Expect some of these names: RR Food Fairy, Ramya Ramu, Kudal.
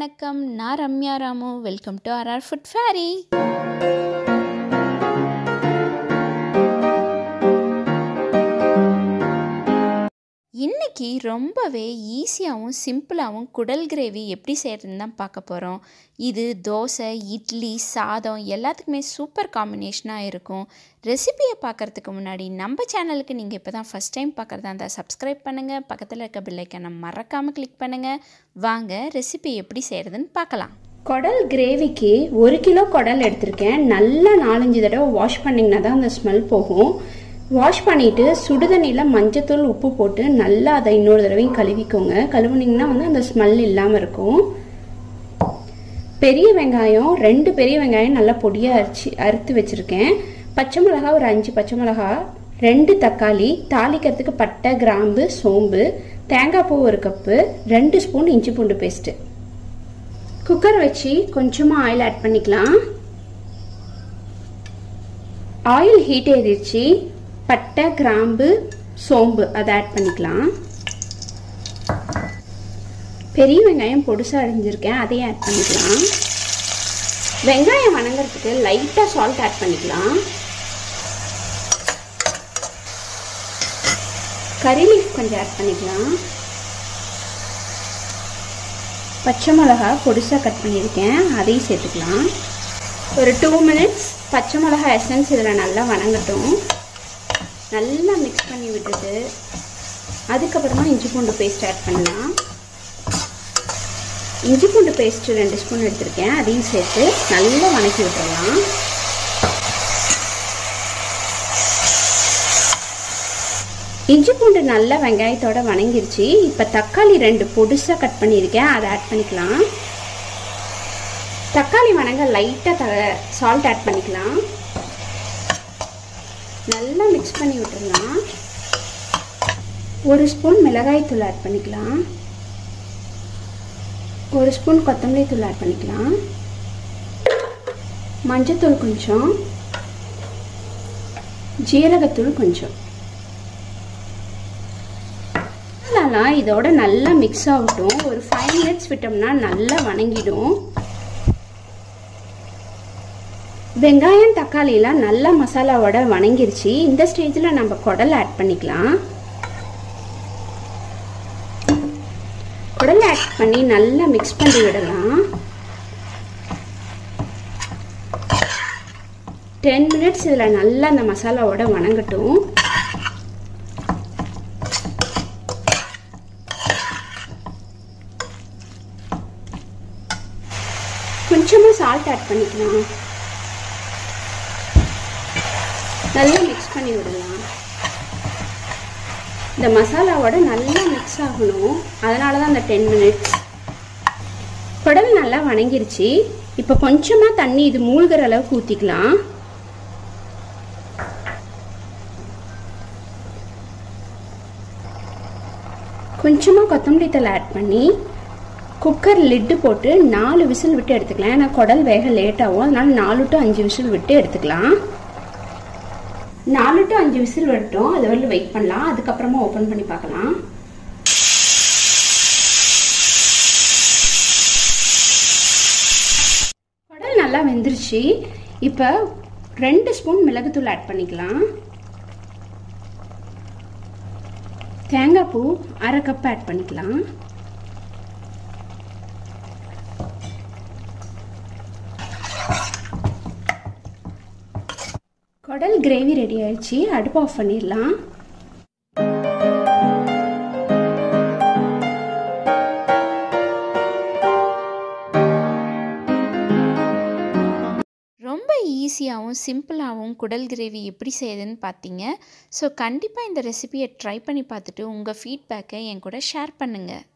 வணக்கம், நான் Ramya Ramu. Welcome to RR Food Fairy. இன்னைக்கு ரொம்பவே ஈஸியாகவும் சிம்பிளாகவும் குடல் கிரேவி எப்படி செய்யறதுன்னு தான் பார்க்க போகிறோம். இது தோசை, இட்லி, சாதம் எல்லாத்துக்குமே சூப்பர் காம்பினேஷனாக இருக்கும். ரெசிபியை பார்க்குறதுக்கு முன்னாடி நம்ம சேனலுக்கு நீங்கள் இப்போ தான் ஃபஸ்ட் டைம் பார்க்குறதா இருந்தால் சப்ஸ்கிரைப் பண்ணுங்கள். பக்கத்தில் இருக்க பெல்லைக்கான மறக்காமல் கிளிக் பண்ணுங்கள். வாங்க ரெசிபி எப்படி செய்கிறதுன்னு பார்க்கலாம். குடல் கிரேவிக்கு 1 கிலோ குடல் எடுத்திருக்கேன். நல்லா 4-5 தடவை வாஷ் பண்ணிங்கன்னா தான் அந்த ஸ்மெல் போகும். வாஷ் பண்ணிவிட்டு சுடுதண்ணியில் மஞ்சத்தூள் உப்பு போட்டு நல்லா அதை இன்னொரு தடவையும் கழுவிக்கோங்க. கழுவுனிங்கன்னா வந்து அந்த ஸ்மெல் இல்லாமல் இருக்கும். பெரிய வெங்காயம் 2 பெரிய வெங்காயம் நல்லா பொடியாக அறுத்து வச்சுருக்கேன். பச்சை மிளகா ஒரு 5 பச்சை மிளகா, 2 தக்காளி, தாளிக்கிறதுக்கு பட்டை, கிராம்பு, சோம்பு, தேங்காய் பூ 1 கப்பு, 2 ஸ்பூன் இஞ்சி பூண்டு பேஸ்ட்டு. குக்கர் வச்சு கொஞ்சமாக ஆயில் ஆட் பண்ணிக்கலாம். ஆயில் ஹீட் ஏறிடுச்சு. பட்டை, கிராம்பு, சோம்பு அதை ஆட் பண்ணிக்கலாம். பெரிய வெங்காயம் பொடிசாக அரிஞ்சிருக்கேன், அதையும் ஆட் பண்ணிக்கலாம். வெங்காயம் வணங்குறதுக்கு லைட்டாக சால்ட் ஆட் பண்ணிக்கலாம். கறி லீஃப் கொஞ்சம் ஆட் பண்ணிக்கலாம். பச்சை மிளகா பொடிசாக கட் பண்ணியிருக்கேன், அதையும் சேர்த்துக்கலாம். ஒரு 2 மினிட்ஸ் பச்சை மிளகா எசன்ஸ் இதில் நல்லா வணங்கட்டும். நல்லா மிக்ஸ் பண்ணி விட்டுட்டு அதுக்கப்புறமா இஞ்சி பூண்டு பேஸ்ட் ஆட் பண்ணலாம். இஞ்சி பூண்டு பேஸ்ட்டு 2 ஸ்பூன் எடுத்திருக்கேன், அதையும் சேர்த்து நல்லா வணக்கி விட்டுடலாம். இஞ்சி பூண்டு நல்லா வெங்காயத்தோடு வணங்கிருச்சு. இப்போ தக்காளி 2 பொடிசாக கட் பண்ணியிருக்கேன், அதை ஆட் பண்ணிக்கலாம். தக்காளி வணங்க லைட்டாக சால்ட் ஆட் பண்ணிக்கலாம். நல்லா மிக்ஸ் பண்ணி விட்டுடலாம். 1 ஸ்பூன் மிளகாய்த்தூள் ஆட் பண்ணிக்கலாம். 1 ஸ்பூன் கொத்தமல்லி தூள் ஆட் பண்ணிக்கலாம். மஞ்சத்தூள் கொஞ்சம், ஜீரகத்தூள் கொஞ்சம். அதனால் இதோட நல்லா மிக்ஸ் ஆகட்டும். ஒரு 5 மினிட்ஸ் விட்டோம்னா நல்லா வணங்கிடும். வெங்காயம் தக்காளியெலாம் நல்லா மசாலாவோட வணங்கிருச்சு. இந்த ஸ்டேஜில் நம்ம குடல் ஆட் பண்ணிக்கலாம். குடல் ஆட் பண்ணி நல்லா மிக்ஸ் பண்ணி விடலாம். 10 மினிட்ஸ் இதில் நல்லா அந்த மசாலாவோட வணங்கட்டும். கொஞ்சமாக சால்ட் ஆட் பண்ணிக்கலாம். நல்லா மிக்ஸ் பண்ணி விடலாம். இந்த மசாலாவோட நல்லா மிக்ஸ் ஆகணும், அதனால தான் அந்த 10 மினிட்ஸ். குடல் நல்லா வணங்கிருச்சு. இப்போ கொஞ்சமாக தண்ணி இது மூழ்கிற அளவுக்கு ஊற்றிக்கலாம். கொஞ்சமாக கொத்தமல்லி தழை ஆட் பண்ணி குக்கர் லிட்டு போட்டு 4 விசில் விட்டு எடுத்துக்கலாம். ஏன்னா குடல் வேக லேட்டாகும், அதனால் 4 to 5 விசில் விட்டு எடுத்துக்கலாம். 4 to 5 விசில் வரட்டும், அது வரலும் வெயிட் பண்ணலாம். அதுக்கப்புறமா ஓப்பன் பண்ணி பார்க்கலாம். குடல் நல்லா வெந்துருச்சு. இப்போ 2 ஸ்பூன் மிளகுத்தூள் ஆட் பண்ணிக்கலாம். தேங்காய் பூ 1/2 கப் ஆட் பண்ணிக்கலாம். குடல் கிரேவி ரெடி ஆயிடுச்சு. அடுப்பு ஆஃப் பண்ணிடலாம். ரொம்ப ஈஸியாகவும் சிம்பிளாகவும் குடல் கிரேவி எப்படி செய்யுதுன்னு பார்த்தீங்க. ஸோ கண்டிப்பாக இந்த ரெசிபியை ட்ரை பண்ணி பார்த்துட்டு உங்கள் ஃபீட்பேக்கை என் கூட ஷேர் பண்ணுங்கள்.